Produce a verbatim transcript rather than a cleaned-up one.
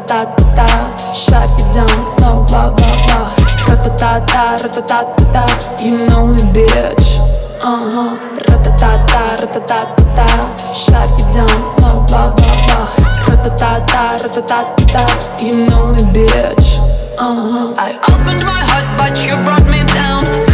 ra-ta-ta-ta-ta, shut you down, no blah-blah-blah, ra-ta-ta-ta, ra-ta-ta-ta-ta, you know me, bitch. Uh-huh, ra-ta-ta-ta, ra-ta-ta-ta-ta, shut you down, no blah-blah-blah, ra-ta-ta-ta, ra-ta-ta-ta-ta, you know me, bitch. Uh-huh. I opened my heart but you brought me down.